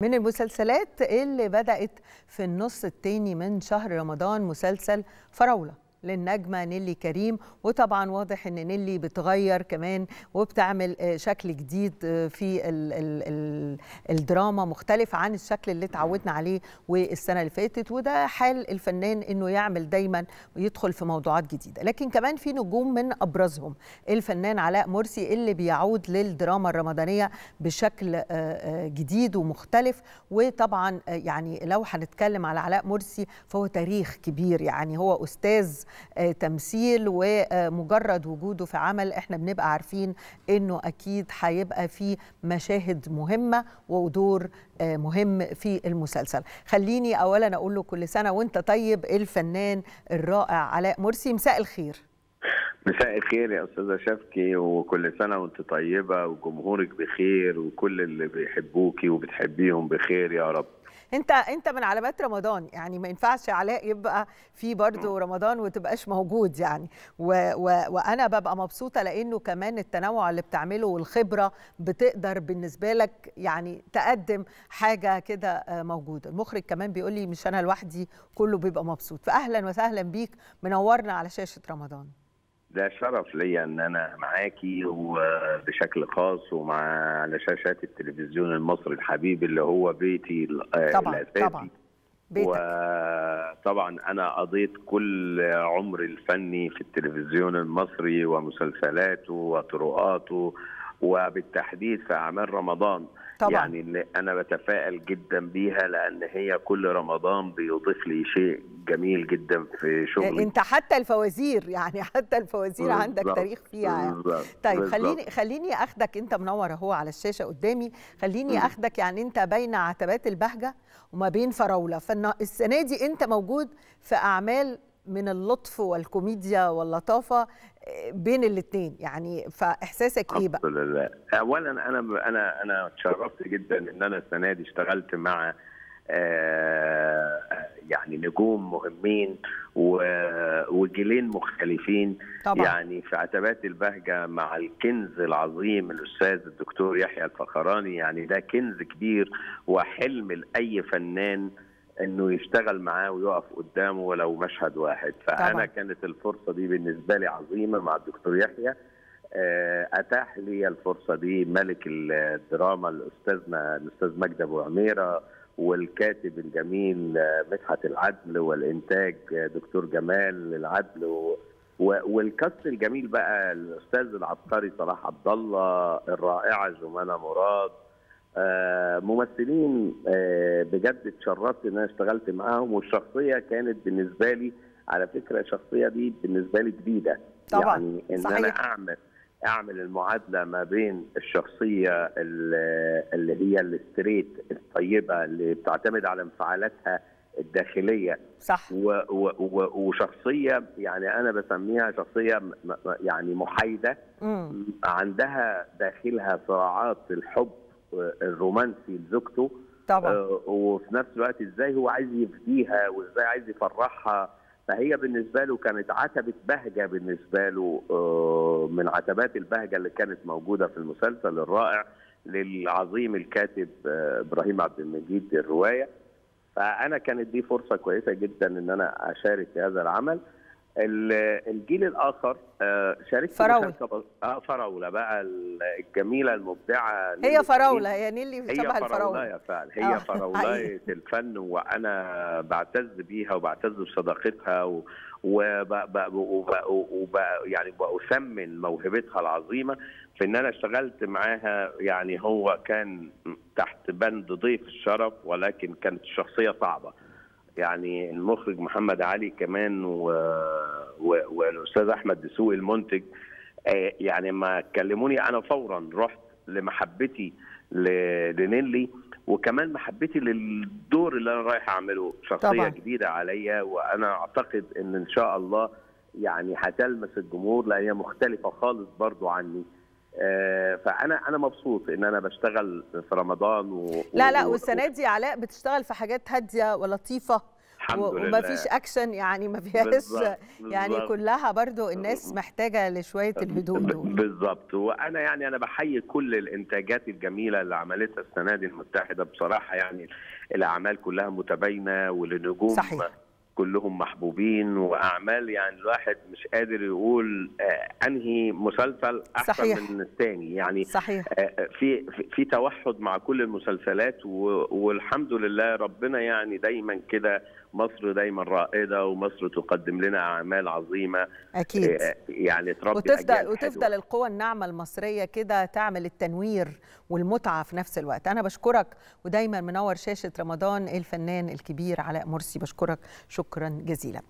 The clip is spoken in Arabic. من المسلسلات اللي بدأت في النص التاني من شهر رمضان مسلسل فراولة للنجمة نيلي كريم، وطبعا واضح ان نيلي بتغير كمان وبتعمل شكل جديد في الدراما مختلف عن الشكل اللي اتعودنا عليه والسنة اللي فاتت، وده حال الفنان انه يعمل دايما ويدخل في موضوعات جديدة. لكن كمان في نجوم من ابرزهم الفنان علاء مرسي اللي بيعود للدراما الرمضانية بشكل جديد ومختلف. وطبعا يعني لو هنتكلم على علاء مرسي فهو تاريخ كبير، يعني هو استاذ تمثيل، ومجرد وجوده في عمل احنا بنبقى عارفين انه اكيد هيبقى في مشاهد مهمه ودور مهم في المسلسل. خليني اولا اقول له كل سنه وانت طيب الفنان الرائع علاء مرسي. مساء الخير. مساء الخير يا استاذه شفكي، وكل سنه وانت طيبه وجمهورك بخير وكل اللي بيحبوكي وبتحبيهم بخير يا رب. انت من علامات رمضان، يعني ما ينفعش علاء يبقى في برضه رمضان وتبقاش موجود يعني، وانا ببقى مبسوطه لانه كمان التنوع اللي بتعمله والخبره بتقدر بالنسبه لك يعني تقدم حاجه كده موجوده. المخرج كمان بيقول لي مش انا لوحدي، كله بيبقى مبسوط، فاهلا وسهلا بيك، منورنا على شاشه رمضان. ده شرف ليا ان انا معاكي وبشكل خاص ومع على شاشات التلفزيون المصري الحبيب اللي هو بيتي طبعا الاساسي. طبعا بيتك. وطبعا انا قضيت كل عمري الفني في التلفزيون المصري ومسلسلاته وطرقاته وبالتحديد في اعمال رمضان. طبعا. يعني انا بتفائل جدا بيها لان هي كل رمضان بيضيف لي شيء جميل جدا في شغلي. انت حتى الفوازير، يعني حتى الفوازير عندك تاريخ فيها يعني. طيب خليني اخدك، انت منور اهو على الشاشه قدامي، خليني اخدك يعني انت بين عتبات البهجة وما بين فراولة، فالسنه دي انت موجود في اعمال من اللطف والكوميديا واللطافه بين الاثنين يعني، فاحساسك ايه بقى؟ الحمد لله. اولا انا اتشرفت جدا ان انا السنه دي اشتغلت مع يعني نجوم مهمين وجيلين مختلفين. طبعا. يعني في عتبات البهجة مع الكنز العظيم الأستاذ الدكتور يحيى الفخراني، يعني ده كنز كبير وحلم لأي فنان انه يشتغل معاه ويقف قدامه ولو مشهد واحد. فانا طبعا. كانت الفرصه دي بالنسبه لي عظيمه مع الدكتور يحيى، اتاح لي الفرصه دي ملك الدراما الاستاذ مجدى أبو عميرة، والكاتب الجميل مدحت العدل، والانتاج دكتور جمال العدل، والكاست الجميل بقى الاستاذ العبقري صلاح عبد الله، الرائعه جومانا مراد، ممثلين بجد اتشرفت ان انا اشتغلت معاهم. والشخصيه كانت بالنسبه لي على فكره، الشخصيه دي بالنسبه لي جديده. طبعا. يعني ان صحيح. انا اعمل المعادله ما بين الشخصيه اللي هي الستريت الطيبه اللي بتعتمد على انفعالاتها الداخليه، صح، وشخصيه يعني انا بسميها شخصيه يعني محايده، عندها داخلها صراعات الحب الرومانسي لزوجته. طبعا. وفي نفس الوقت ازاي هو عايز يفديها وازاي عايز يفرحها، فهي بالنسبه له كانت عتبه بهجه بالنسبه له، من عتبات البهجه اللي كانت موجوده في المسلسل الرائع للعظيم الكاتب ابراهيم عبد المجيد الروايه. فانا كانت دي فرصه كويسه جدا ان انا اشارك في هذا العمل. الجيل الاخر شاركت فراولة بقى الجميله المبدعه. هي فراولة، هي نيلي شبه الفراولة فعلا، هي فراولايه الفن، وانا بعتز بيها وبعتز بصداقتها يعني بأثمن موهبتها العظيمه في ان انا اشتغلت معاها. يعني هو كان تحت بند ضيف الشرف، ولكن كانت الشخصيه صعبه. يعني المخرج محمد علي كمان والاستاذ احمد دسوقي المنتج، يعني ما كلموني انا فورا رحت لمحبتي لنيلي، وكمان محبتي للدور اللي انا رايح اعمله، شخصيه طبعا. جديده عليا، وانا اعتقد ان شاء الله يعني هتلمس الجمهور لان هي مختلفه خالص برضو عني. فانا مبسوط ان انا بشتغل في رمضان لا والسنه دي علاء بتشتغل في حاجات هاديه ولطيفه الحمد لله. وما فيش اكشن يعني، ما فيهاش يعني، كلها برضو الناس محتاجه لشويه الهدوء دول. بالظبط. وانا يعني انا بحيي كل الانتاجات الجميله اللي عملتها السنه دي المتحده بصراحه، يعني الاعمال كلها متباينه والنجوم صحيح كلهم محبوبين، واعمال يعني الواحد مش قادر يقول انهي مسلسل احسن صحيح من الثاني يعني. صحيح. في توحد مع كل المسلسلات، والحمد لله ربنا يعني دايما كده، مصر دايما رائده، ومصر تقدم لنا اعمال عظيمه اكيد يعني، تربي وتفضل القوى الناعمه المصريه كده تعمل التنوير والمتعه في نفس الوقت. انا بشكرك، ودايما منور شاشه رمضان الفنان الكبير علاء مرسي، بشكرك شكرا جزيلا.